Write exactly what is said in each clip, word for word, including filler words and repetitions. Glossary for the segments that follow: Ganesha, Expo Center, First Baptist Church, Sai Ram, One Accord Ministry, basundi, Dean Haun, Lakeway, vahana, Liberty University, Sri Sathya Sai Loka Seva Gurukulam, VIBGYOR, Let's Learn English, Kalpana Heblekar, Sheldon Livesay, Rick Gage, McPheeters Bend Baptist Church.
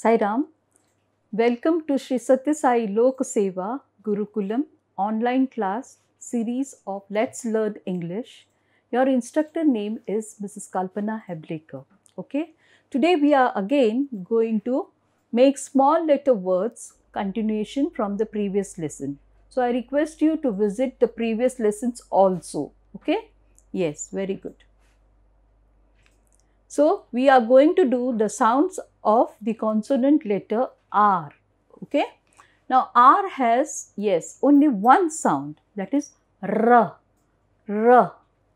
Sai Ram, welcome to Sri Sathya Sai Loka Seva Gurukulam online class series of Let's Learn English. Your instructor name is Missus Kalpana Heblekar. Okay, today we are again going to make small letter words continuation from the previous lesson. So I request you to visit the previous lessons also. Okay, yes, very good. So we are going to do the sounds of the consonant letter R. Okay, now R has, yes, only one sound, that is R, R.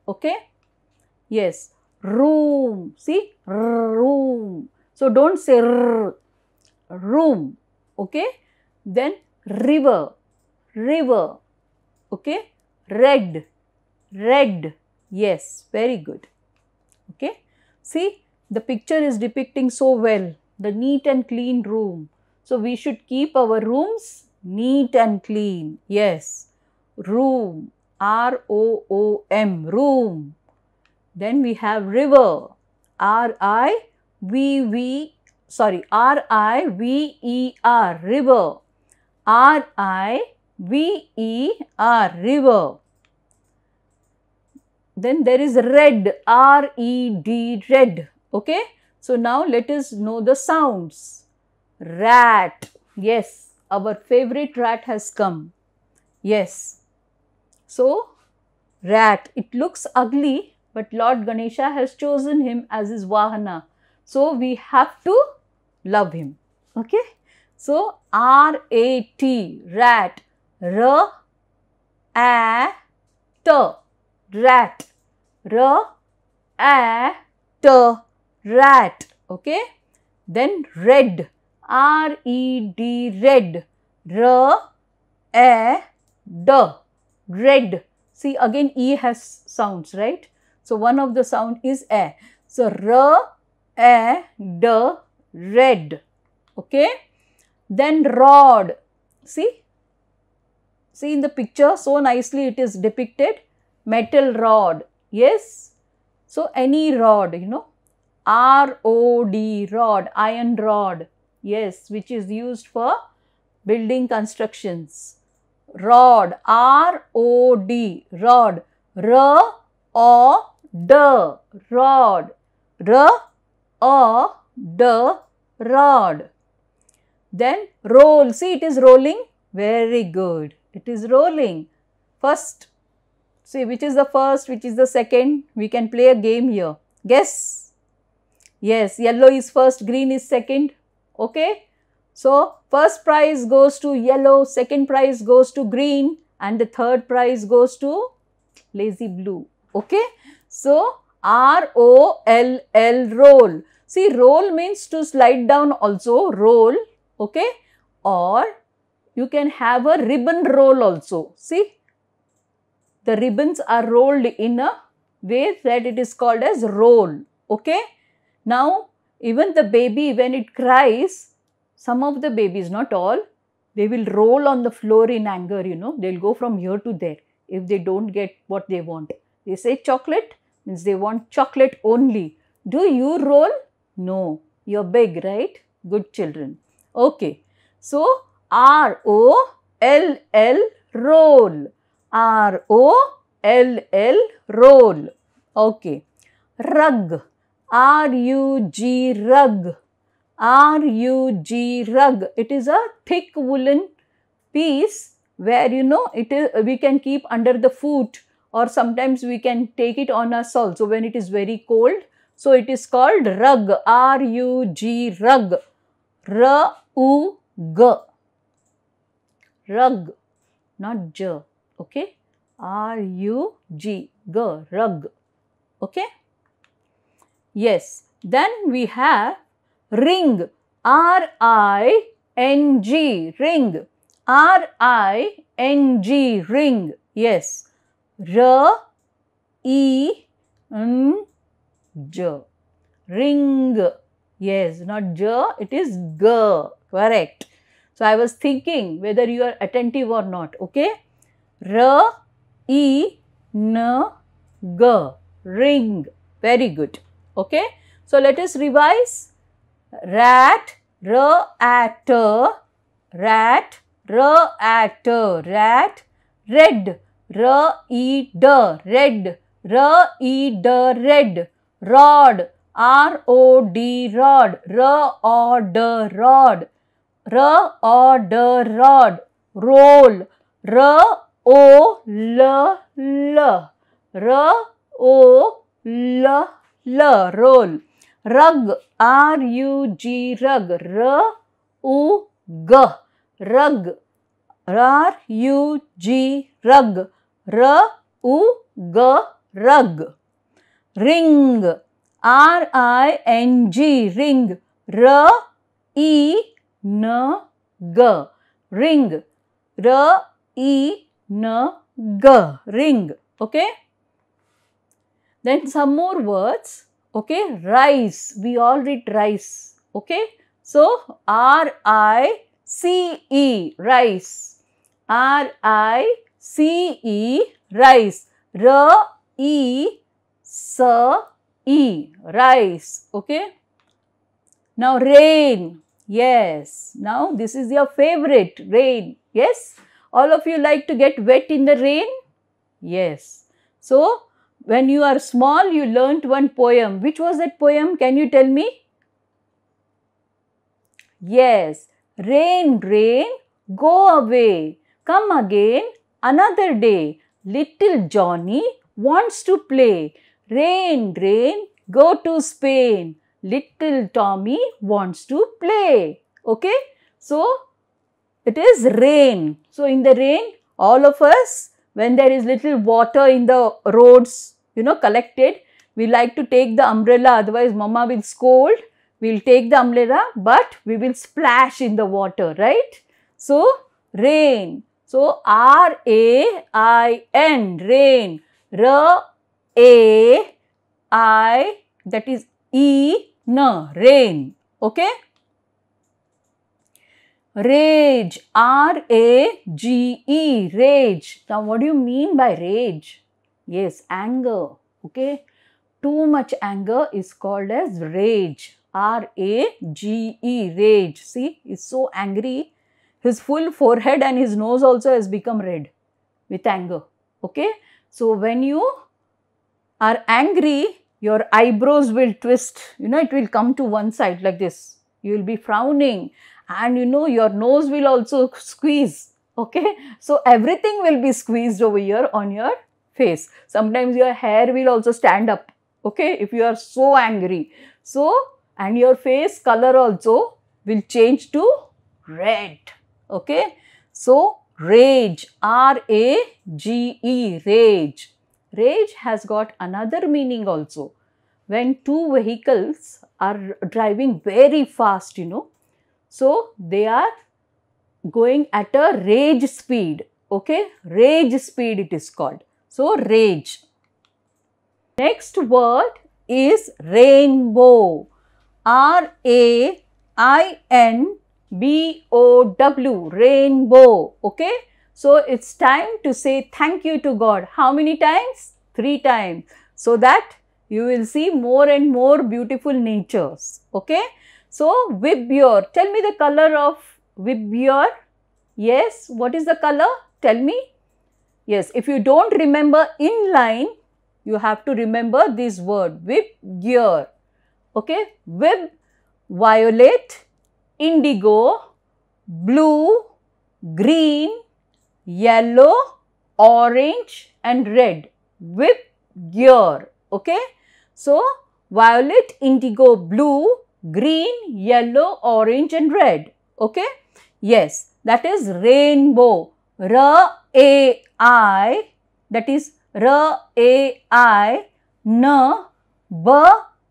Okay, yes, room. See, room. So don't say R, room. Okay, then river, river. Okay, red, red. Yes, very good. Okay. See, the picture is depicting so well the neat and clean room. So we should keep our rooms neat and clean. Yes, room, R O O M, room. Then we have river, R I V V, sorry, R I V E R, river, R I V E R, river. Then there is red, R E D, red. Okay. So now let us know the sounds. Rat. Yes, our favorite rat has come. Yes. So, rat. It looks ugly, but Lord Ganesha has chosen him as his vahana. So, we have to love him. Okay. So, R A T, rat. R A T. Rat, R A T, rat, okay. Then red, R E D, red, R A D, red. See, again E has sounds, right? So, one of the sound is A. So, R A D, red, okay. Then rod, see, see in the picture, so nicely it is depicted. Metal rod, yes. So, any rod, you know, R O D, rod, iron rod, yes, which is used for building constructions. Rod, R O D, rod, R O D, rod, R O D, rod. Then roll, see it is rolling, very good, it is rolling. First. See, which is the first, which is the second, we can play a game here. Guess. Yes, yellow is first, green is second. Okay. So, first prize goes to yellow, second prize goes to green, and the third prize goes to lazy blue. Okay. So, R O L L, roll. See, roll means to slide down also, roll. Okay. Or you can have a ribbon roll also. See. The ribbons are rolled in a way that it is called as roll, okay. Now, even the baby when it cries, some of the babies, not all, they will roll on the floor in anger, you know. They will go from here to there if they don't get what they want. They say chocolate, means they want chocolate only. Do you roll? No. You are big, right? Good children. Okay. So, R O L L, roll. R O L L, roll. Okay. Rug. R U G, rug. R U G, rug. It is a thick woolen piece where, you know, it is, we can keep under the foot or sometimes we can take it on us also when it is very cold. So, it is called rug. R U G, rug. R U G. Rug. Not J. Okay, R U G, G, rug, okay, yes. Then we have ring, R I N G, ring, R I N G, ring, yes, R E N G, ring, yes, not J, it is G, correct. So, I was thinking whether you are attentive or not, okay. R E N G, ring. Very good. Okay. So, let us revise. Rat, rat, rat, rat, rat, red, red, red, red, red, rod, rod, rod, rod, rod, rod, rod, roll, r o l l, r o l l, roll. Rug, r u g, rug, r u g, rug, r u g, rug, r u g, rug. Ring, r i n g, ring, r e n g, ring, r e n g, ring. Okay, then some more words. Okay, rice, we all read rice. Okay, so r i c e, rice, r i c e, rice, r e s e, rice. Okay, now rain. Yes, now this is your favorite, rain. Yes, all of you like to get wet in the rain. Yes, so when you are small, you learnt one poem. Which was that poem? Can you tell me? Yes, rain, rain, go away, come again another day. Little Johnny wants to play. Rain, rain, go to Spain. Little Tommy wants to play. Okay, so it is rain. So in the rain, all of us, when there is little water in the roads, you know, collected, we like to take the umbrella, otherwise mama will scold. We will take the umbrella, but we will splash in the water, right? So rain. So r a i n, rain, r a i, that is e n, rain. Okay. Rage, r a g e, rage. Now what do you mean by rage? Yes, anger. Okay, too much anger is called as rage, r a g e, rage. See, he's so angry, his full forehead and his nose also has become red with anger. Okay, so when you are angry, your eyebrows will twist, you know, it will come to one side like this. You will be frowning. And you know, your nose will also squeeze, okay? So everything will be squeezed over here on your face. Sometimes your hair will also stand up, okay? If you are so angry. So, and your face color also will change to red, okay? So, rage, r a g e, rage. Rage has got another meaning also. When two vehicles are driving very fast, you know, so they are going at a rage speed, okay? Rage speed it is called. So rage. Next word is rainbow. r a i n b o w, rainbow, okay? So it's time to say thank you to God. How many times? Three times. So that you will see more and more beautiful natures, okay? So, VIBGYOR, tell me the color of VIBGYOR. Yes, what is the color? Tell me. Yes, if you don't remember in line, you have to remember this word, VIBGYOR. Okay, Vib, violet, indigo, blue, green, yellow, orange and red. VIBGYOR, okay. So, violet, indigo, blue, green, yellow, orange and red. Okay. Yes, that is rainbow. r a i, that is r a i n b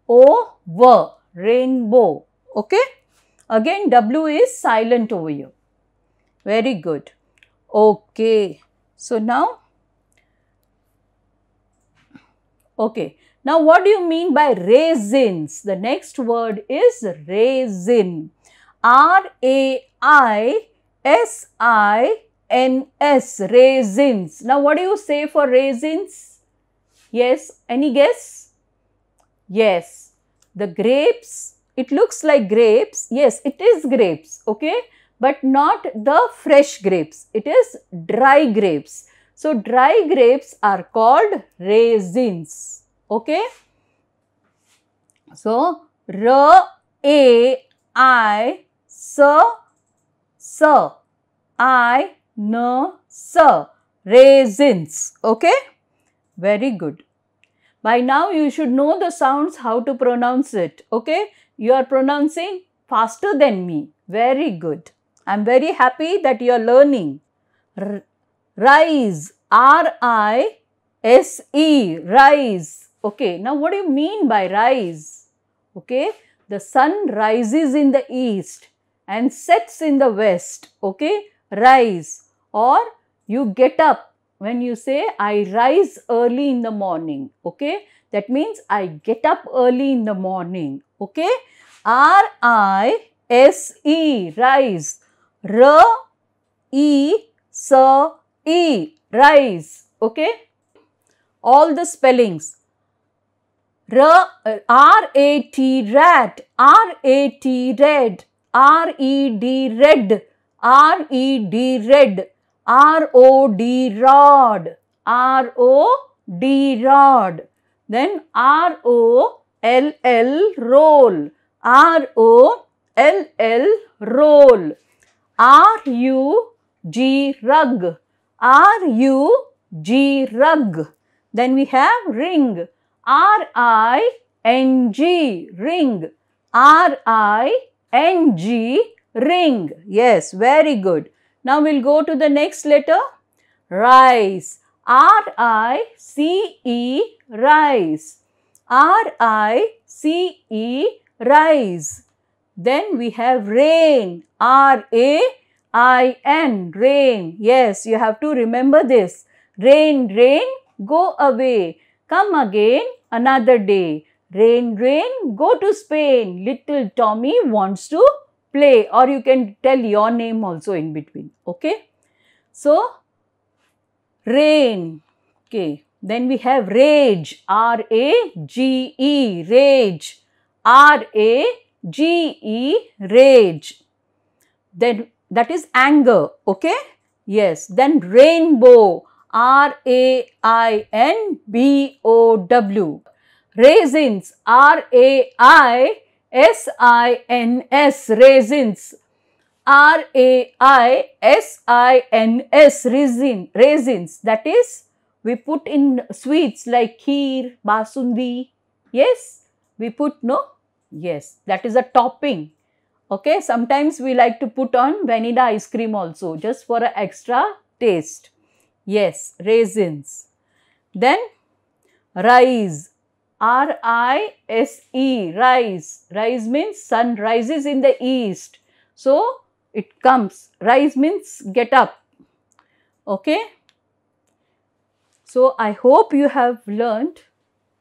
o w, rainbow. Okay. Again, W is silent over here. Very good. Okay. So, now, okay. Now, what do you mean by raisins? The next word is raisin. r a i s i n s, raisins. Now, what do you say for raisins? Yes, any guess? Yes, the grapes It looks like grapes. Yes, it is grapes, okay, but not the fresh grapes. It is dry grapes. So, dry grapes are called raisins, okay. So, r a I s s I n s raisins, okay. Very good. By now you should know the sounds, how to pronounce it, okay. You are pronouncing faster than me. Very good. I am very happy that you are learning. R rise, R I S E, rise, okay. Now what do you mean by rise, okay. The sun rises in the east and sets in the west, okay. Rise, or you get up. When you say, I rise early in the morning, okay, that means I get up early in the morning, okay. R I S E, rise. R E S E, rise, okay. All the spellings. R A T, rat, R A T, red, R E D, red, R E D, red. R O D, rod, R O D, rod, then R O L L, roll, R O L L, roll, R U G, rug, R U G, rug, then we have ring, R I N G, ring, R I N G, ring, yes, very good. Now, we will go to the next letter, rice, R I C E, rice, R I C E, rice. Then we have rain, R A I N, rain. Yes, you have to remember this. Rain, rain, go away, come again another day. Rain, rain, go to Spain, little Tommy wants to play, or you can tell your name also in between, okay. So, rain, okay. Then we have rage, R A G E, rage, R A G E, rage. Then that is anger, okay. Yes, then rainbow, R A I N B O W, raisins, R A I S I N S, raisins, R A I S I N S, raisin, raisins, that is we put in sweets like kheer, basundi, yes, we put, no, yes, that is a topping, okay. Sometimes we like to put on vanilla ice cream also, just for an extra taste, yes, raisins. Then rice, R I S E, rise. Rise means sun rises in the east. So, it comes. Rise means get up. Okay. So, I hope you have learnt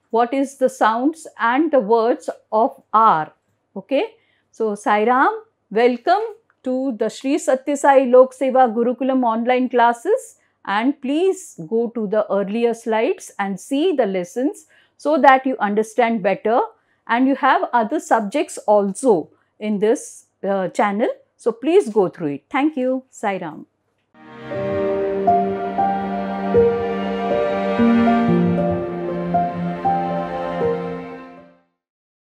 what is the sounds and the words of R. Okay. So, Sai Ram, welcome to the Sri Sathya Sai Loka Seva Gurukulam online classes, and please go to the earlier slides and see the lessons, so that you understand better, and you have other subjects also in this uh, channel. So, please go through it. Thank you. Sai Ram.